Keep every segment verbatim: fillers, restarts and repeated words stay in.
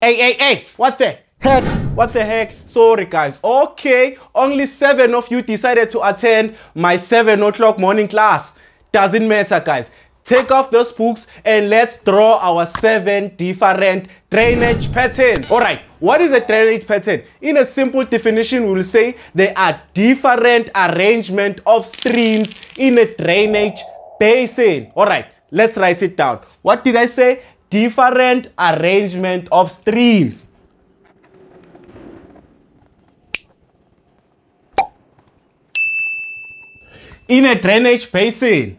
Hey, hey, hey, what the heck? What the heck? Sorry, guys. Okay, only seven of you decided to attend my seven o'clock morning class. Doesn't matter, guys. Take off those books and let's draw our seven different drainage patterns. All right, what is a drainage pattern? In a simple definition, we will say there are different arrangement of streams in a drainage basin. All right, let's write it down. What did I say? Different arrangement of streams. In a drainage basin.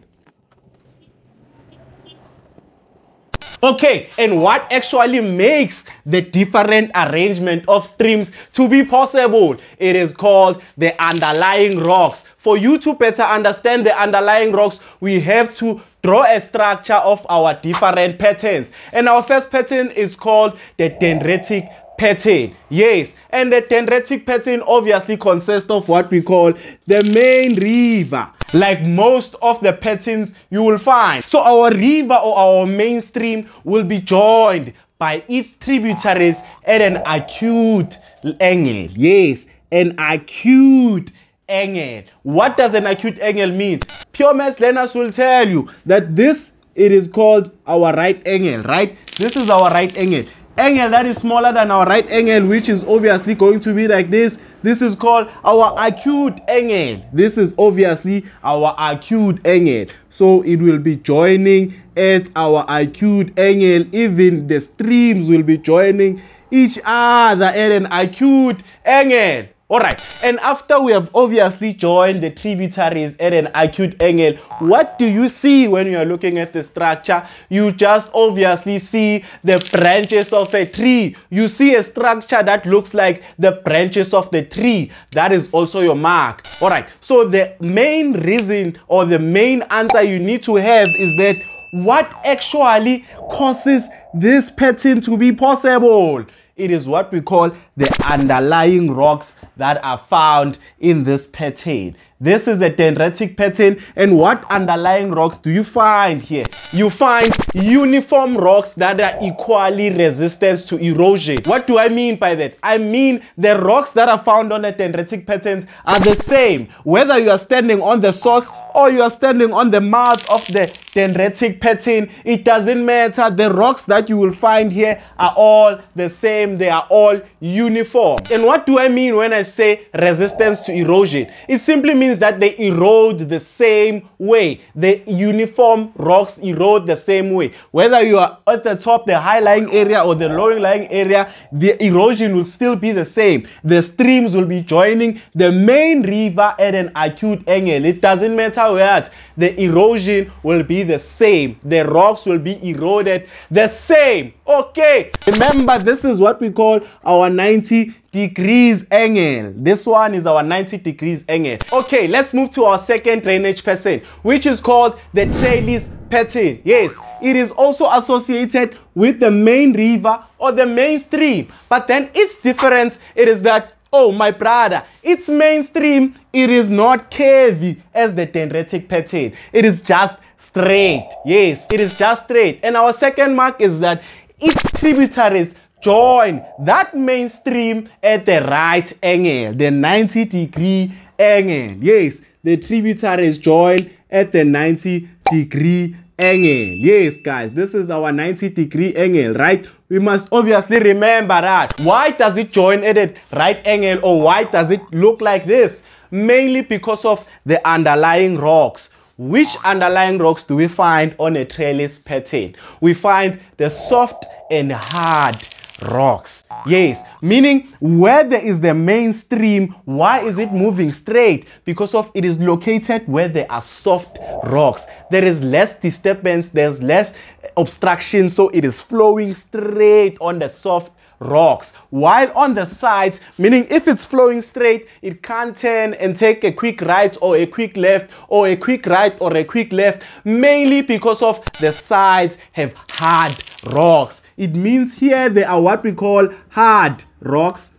Okay, and what actually makes the different arrangement of streams to be possible? It is called the underlying rocks. For you to better understand the underlying rocks, we have to draw a structure of our different patterns. And our first pattern is called the dendritic pattern. Yes, and the dendritic pattern obviously consists of what we call the main river, like most of the patterns you will find. So our river or our main stream will be joined by its tributaries at an acute angle. Yes, an acute angle. What does an acute angle mean? Pure maths learners will tell you that this, it is called our right angle, right? This is our right angle. Angle that is smaller than our right angle, which is obviously going to be like this. This is called our acute angle. This is obviously our acute angle. So it will be joining at our acute angle. Even the streams will be joining each other at an acute angle. Alright, and after we have obviously joined the tributaries at an acute angle, what do you see when you are looking at the structure? You just obviously see the branches of a tree. You see a structure that looks like the branches of the tree. That is also your mark. Alright, so the main reason or the main answer you need to have is that what actually causes this pattern to be possible? It is what we call the underlying rocks that are found in this pattern. This is the dendritic pattern. And what underlying rocks do you find here? You find uniform rocks that are equally resistant to erosion. What do I mean by that? I mean the rocks that are found on the dendritic patterns are the same, whether you are standing on the source or you are standing on the mouth of the dendritic pattern. It doesn't matter. The rocks that you will find here are all the same. They are all uniform. And what do I mean when I say resistance to erosion? It simply means that they erode the same way. The uniform rocks erode the same way. Whether you are at the top, the high-lying area, or the low-lying area, the erosion will still be the same. The streams will be joining the main river at an acute angle. It doesn't matter where the erosion will be the same. The rocks will be eroded the same. Okay, remember, this is what we call our ninety degrees angle. This one is our ninety degrees angle. Okay, let's move to our second drainage pattern, which is called the trellis pattern. Yes, it is also associated with the main river or the main stream, but then its difference, it is that, oh my brother, its mainstream, it is not curvy as the dendritic pattern. It is just straight. Yes, it is just straight. And our second mark is that its tributaries join that mainstream at the right angle, the ninety degree angle. Yes, the tributaries join at the ninety degree angle. Yes, guys, this is our ninety degree angle, right? We must obviously remember that. Why does it join at a right angle, or why does it look like this? Mainly because of the underlying rocks. Which underlying rocks do we find on a trellis pattern? We find the soft and hard rocks. Yes, meaning where there is the main stream, why is it moving straight? Because of it is located where there are soft rocks. There is less disturbance, there's less obstruction, so it is flowing straight on the soft rocks. While on the sides, meaning if it's flowing straight, it can't turn and take a quick right or a quick left or a quick right or a quick left, mainly because of the sides have hard rocks. It means here they are what we call hard rocks,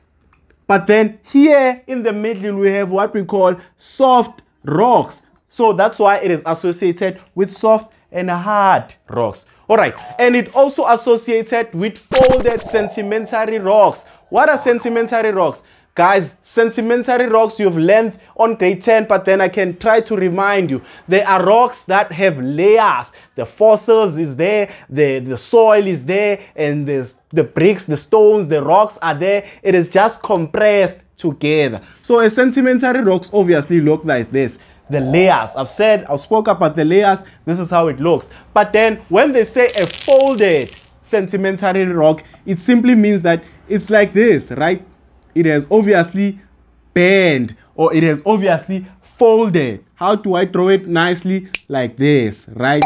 but then here in the middle we have what we call soft rocks. So that's why it is associated with soft and hard rocks. All right, and it also associated with folded sedimentary rocks. What are sedimentary rocks? Guys, sedimentary rocks you've learned on day ten, but then I can try to remind you. They are rocks that have layers. The fossils is there, the, the soil is there, and the, the bricks, the stones, the rocks are there. It is just compressed together. So a sedimentary rocks obviously look like this. The layers. I've said, I spoke about the layers. This is how it looks. But then when they say a folded sedimentary rock, it simply means that it's like this, right? It has obviously bent, or it has obviously folded. How do I draw it nicely? Like this, right?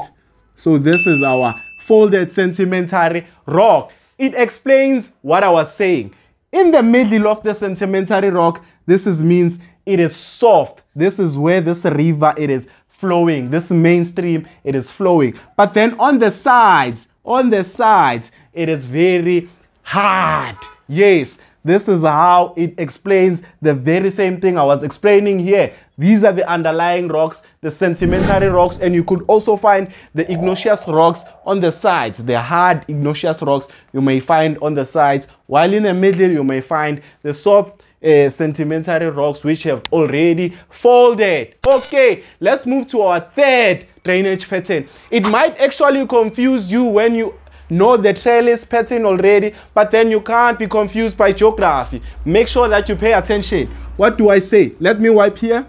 So this is our folded sedimentary rock. It explains what I was saying. In the middle of the sedimentary rock, this is means it is soft. This is where this river, it is flowing. This mainstream, it is flowing. But then on the sides, on the sides, it is very hard. Yes, this is how it explains the very same thing I was explaining here. These are the underlying rocks, the sedimentary rocks, and you could also find the igneous rocks on the sides. The hard igneous rocks you may find on the sides, while in the middle you may find the soft Uh, sedimentary rocks which have already folded. Okay, let's move to our third drainage pattern. It might actually confuse you when you know the trellis pattern already, but then you can't be confused by geography. Make sure that you pay attention. What do I say? Let me wipe here.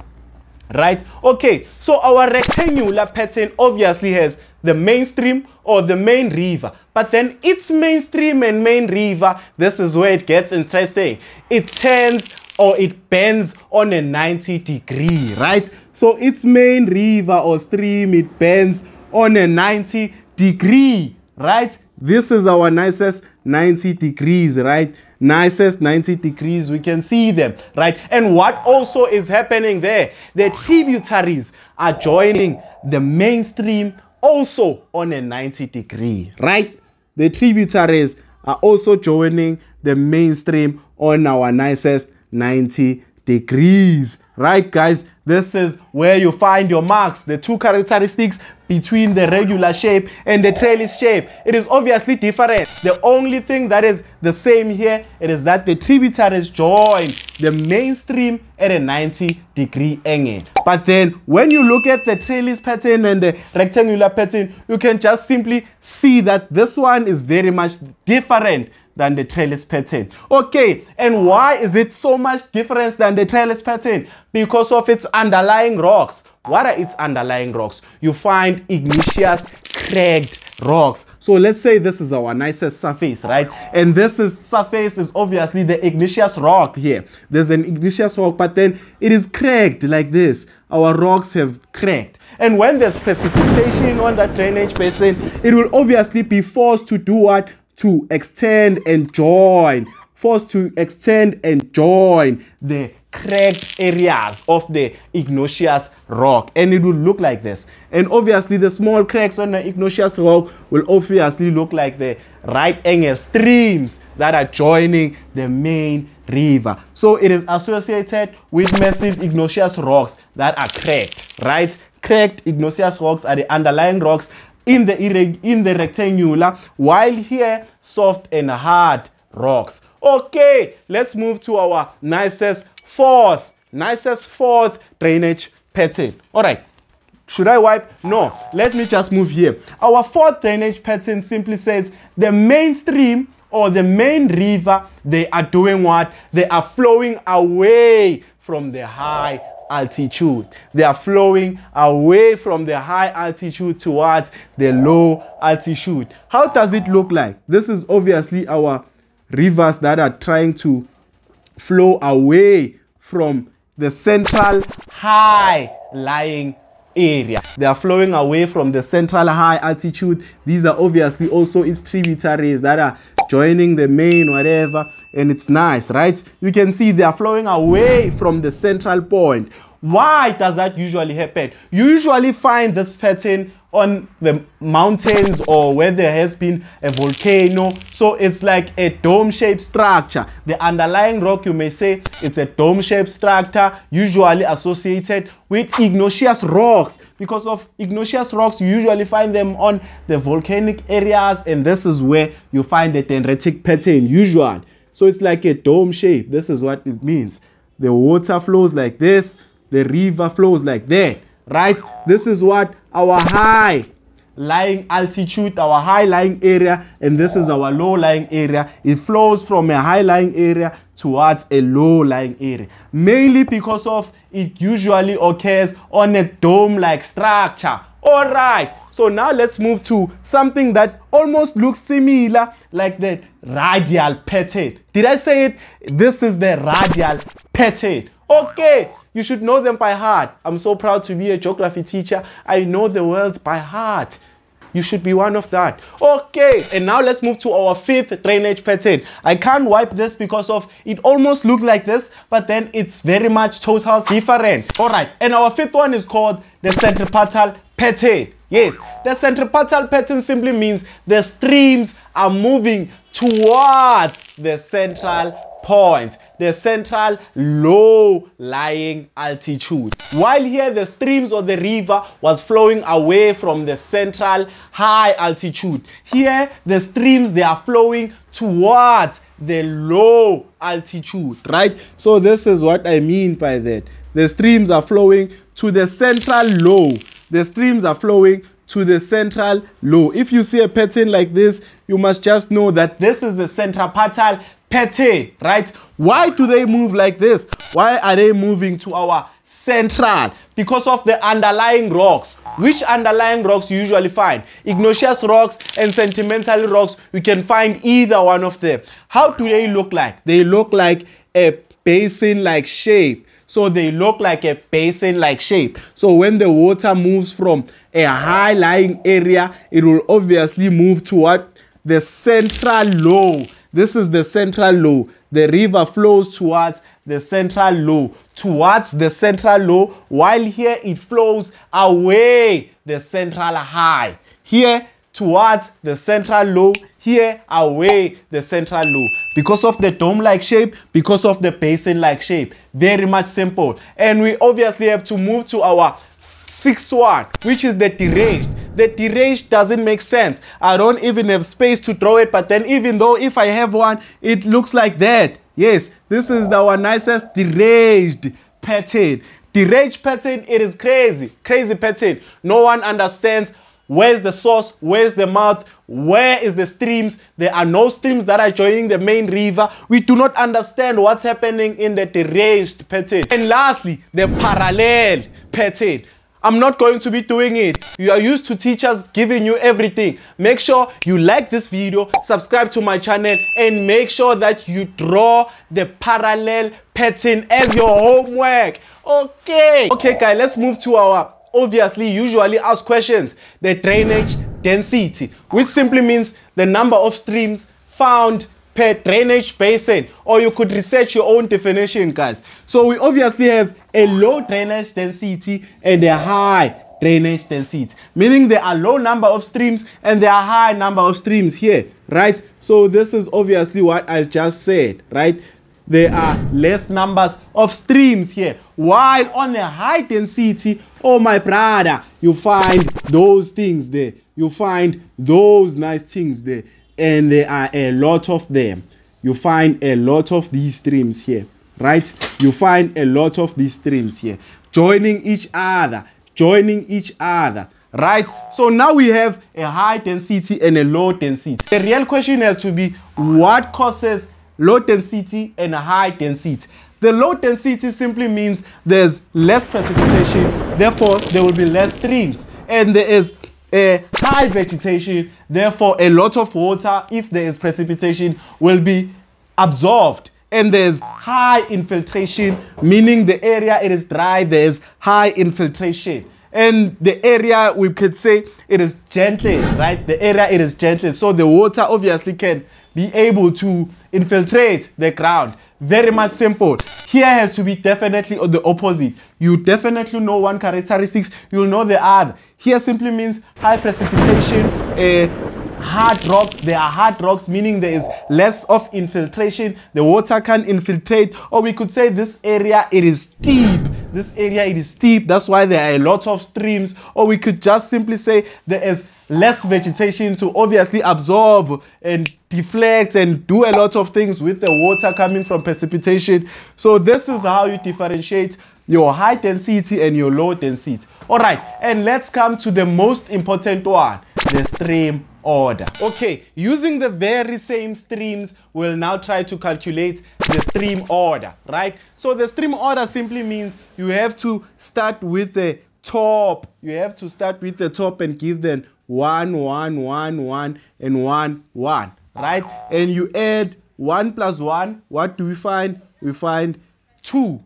Right? Okay, so our rectangular pattern obviously has the mainstream or the main river, but then its mainstream and main river, this is where it gets interesting. It turns or it bends on a ninety degree, right? So its main river or stream, it bends on a ninety degree, right? This is our nicest ninety degrees, right? Nicest ninety degrees, we can see them, right? And what also is happening there, the tributaries are joining the mainstream also on a ninety degree, right? The tributaries are also joining the mainstream on our nicest ninety degrees, right, guys? This is where you find your marks, the two characteristics between the regular shape and the trellis shape. It is obviously different. The only thing that is the same here, it is that the tributaries join the mainstream at a ninety degree angle. But then when you look at the trellis pattern and the rectangular pattern, you can just simply see that this one is very much different than the trellis pattern. Okay, and why is it so much different than the trellis pattern? Because of its underlying rocks. What are its underlying rocks? You find igneous cracked rocks. So let's say this is our nicest surface, right? And this is surface is obviously the igneous rock here. There's an igneous rock, but then it is cracked like this. Our rocks have cracked. And when there's precipitation on that drainage basin, it will obviously be forced to do what? To extend and join. Forced to extend and join the cracked areas of the igneous rock, and it will look like this. And obviously the small cracks on the igneous rock will obviously look like the right angle streams that are joining the main river. So it is associated with massive igneous rocks that are cracked, right? Cracked igneous rocks are the underlying rocks in the in the rectangular, while here soft and hard rocks. Okay, let's move to our nicest fourth nicest fourth drainage pattern. All right, should I wipe? No, let me just move here. Our fourth drainage pattern simply says the mainstream or the main river, they are doing what? They are flowing away from the high altitude. They are flowing away from the high altitude towards the low altitude. How does it look like? This is obviously our rivers that are trying to flow away from the central high-lying area. They are flowing away from the central high altitude. These are obviously also its tributaries that are joining the main whatever, and it's nice, right? You can see they are flowing away from the central point. Why does that usually happen? You usually find this pattern on the mountains or where there has been a volcano. So it's like a dome-shaped structure. The underlying rock, you may say, it's a dome-shaped structure usually associated with igneous rocks. Because of igneous rocks, you usually find them on the volcanic areas, and this is where you find the dendritic pattern usually. So it's like a dome shape. This is what it means. The water flows like this. The river flows like that, right? This is what our high-lying altitude, our high-lying area, and this is our low-lying area. It flows from a high-lying area towards a low-lying area. Mainly because of it usually occurs on a dome-like structure. All right. So now let's move to something that almost looks similar, like the radial pattern. Did I say it? This is the radial pattern. Okay. You should know them by heart. I'm so proud to be a geography teacher. I know the world by heart. You should be one of that. Okay, and now let's move to our fifth drainage pattern. I can't wipe this because of it almost looked like this, but then it's very much total different. All right, and our fifth one is called the centripetal pattern. Yes, the centripetal pattern simply means the streams are moving towards the central point, the central low-lying altitude. While here the streams or the river was flowing away from the central high altitude, here the streams, they are flowing towards the low altitude, right? So this is what I mean by that. The streams are flowing to the central low. The streams are flowing to the central low. If you see a pattern like this, you must just know that this is the centripetal pattern, right? Why do they move like this? Why are they moving to our central? Because of the underlying rocks. Which underlying rocks you usually find? Igneous rocks and sedimentary rocks. You can find either one of them. How do they look like? They look like a basin-like shape. So they look like a basin-like shape. So when the water moves from a high-lying area, it will obviously move toward the central low. This is the central low. The river flows towards the central low, towards the central low, while here it flows away the central high. Here, towards the central low, here, away the central low. Because of the dome-like shape, because of the basin-like shape. Very much simple. And we obviously have to move to our sixth one, which is the deranged. The deranged doesn't make sense. I don't even have space to draw it, but then even though if I have one, it looks like that. Yes, this is our nicest deranged pattern. Deranged pattern, it is crazy. Crazy pattern. No one understands where's the source, where's the mouth, where is the streams. There are no streams that are joining the main river. We do not understand what's happening in the deranged pattern. And lastly, the parallel pattern. I'm not going to be doing it. You are used to teachers giving you everything. Make sure you like this video, subscribe to my channel, and make sure that you draw the parallel pattern as your homework. Okay. Okay, guys, let's move to our obviously usually asked questions. The drainage density, which simply means the number of streams found per drainage basin, or you could research your own definition, guys. So we obviously have a low drainage density and a high drainage density, meaning there are low number of streams and there are high number of streams here, right? So this is obviously what I just said, right? There are less numbers of streams here, while on a high density, oh my brother, you find those things there. You find those nice things there. And there are a lot of them. You find a lot of these streams here, right? You find a lot of these streams here, joining each other, joining each other, right? So now we have a high density and a low density. The real question has to be, what causes low density and a high density? The low density simply means there's less precipitation, therefore there will be less streams. And there is a high vegetation, therefore a lot of water, if there is precipitation, will be absorbed. And there's high infiltration, meaning the area it is dry, there is high infiltration. And the area, we could say, it is gentle, right? The area it is gentle, so the water obviously can be able to infiltrates the crowd. Very much simple. Here has to be definitely the opposite. You definitely know one characteristics, you'll know the other. Here simply means high precipitation, uh, hard rocks. There are hard rocks, meaning there is less of infiltration. The water can infiltrate. Or we could say this area, it is steep. This area, it is steep. That's why there are a lot of streams. Or we could just simply say there is less vegetation to obviously absorb and deflect and do a lot of things with the water coming from precipitation. So this is how you differentiate your high density and your low density. All right, and let's come to the most important one, the stream order. Okay, using the very same streams, we'll now try to calculate the stream order, right? So the stream order simply means you have to start with the top. You have to start with the top and give them one, one, one, one, and one, one, right? And you add one plus one. What do we find? We find two.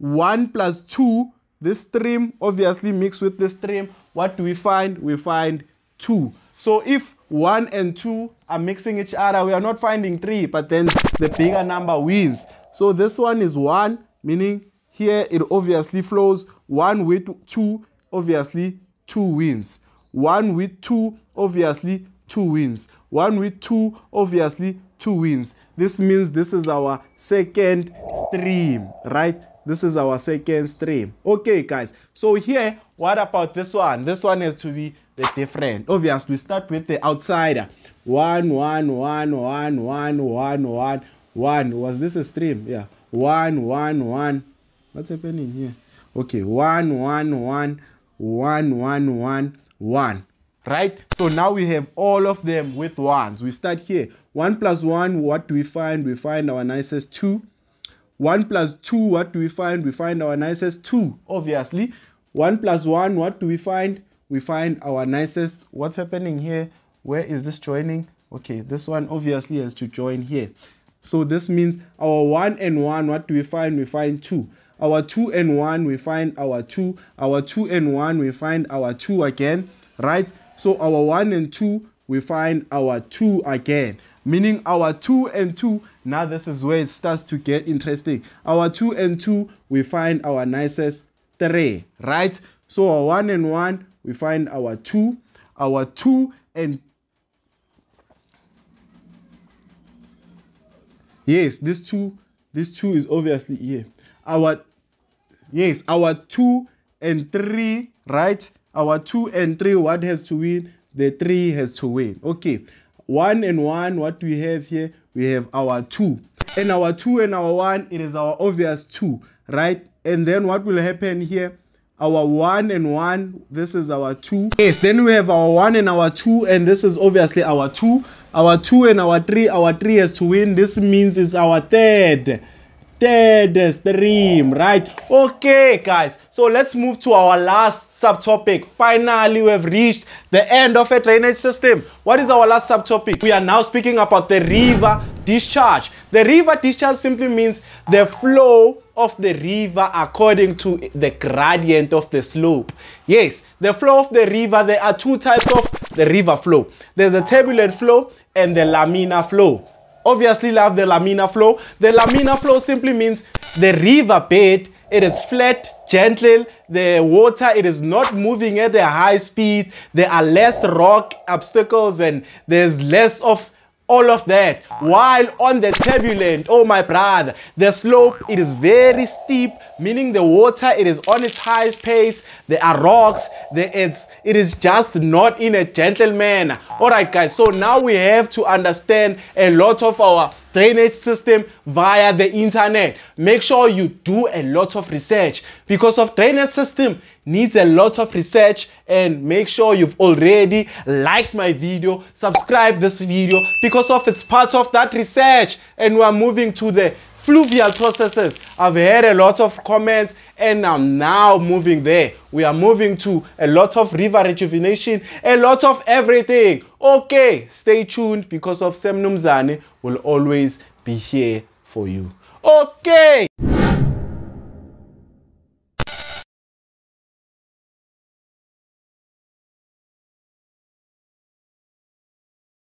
One plus two, this stream obviously mixed with the stream. What do we find? We find two. So if one and two are mixing each other, we are not finding three, but then the bigger number wins. So this one is one, meaning here it obviously flows one with two, obviously two wins. One with two, obviously two wins. One with two, obviously two wins. This means this is our second stream, right? This is our second stream. Okay, guys. So here, what about this one? This one has to be the different. Obviously, we start with the outsider. One, one, one, one, one, one, one, one. Was this a stream? Yeah. One, one, one. What's happening here? Okay. One, one, one, one, one, one. One, right? So now we have all of them with ones. We start here. One plus one, what do we find? We find our nicest two. One plus two, what do we find? We find our nicest two, obviously. One plus one, what do we find? We find our nicest. What's happening here? Where is this joining? Okay, this one obviously has to join here. So this means our one and one, what do we find? We find two. Our two and one, we find our two. Our two and one, we find our two again, right? So our one and two, we find our two again. Meaning our two and two, now this is where it starts to get interesting. Our two and two, we find our nicest three, right? So our one and one, we find our two. Our two and... Yes, this two, this two is obviously here. Our... Yes, our two and three, right? Our two and three, what has to win? The three has to win. Okay, one and one, what do we have here? We have our two. And our two and our one, it is our obvious two, right? And then what will happen here? Our one and one, this is our two. Yes, then we have our one and our two, and this is obviously our two. Our two and our three, our three has to win. This means it's our third. Third stream, right? Okay, guys, so let's move to our last subtopic. Finally, we have reached the end of a drainage system. What is our last subtopic? We are now speaking about the river discharge. The river discharge simply means the flow of the river according to the gradient of the slope. Yes, the flow of the river, there are two types of the river flow. There's a turbulent flow and the laminar flow. Obviously, we have the laminar flow. The laminar flow simply means the river bed, it is flat, gentle, the water, it is not moving at a high speed, there are less rock obstacles and there's less of all of that. While on the turbulent, oh my brother, the slope, it is very steep, meaning the water, it is on its highest pace. There are rocks. There is, it is just not in a gentle manner. All right, guys. So now we have to understand a lot of our drainage system via the internet. Make sure you do a lot of research because of drainage system needs a lot of research, and make sure you've already liked my video, subscribe this video because of it's part of that research. And we are moving to the fluvial processes. I've heard a lot of comments and I'm now moving there. We are moving to a lot of river rejuvenation, a lot of everything. Okay, stay tuned because of SirMnumzane will always be here for you. Okay.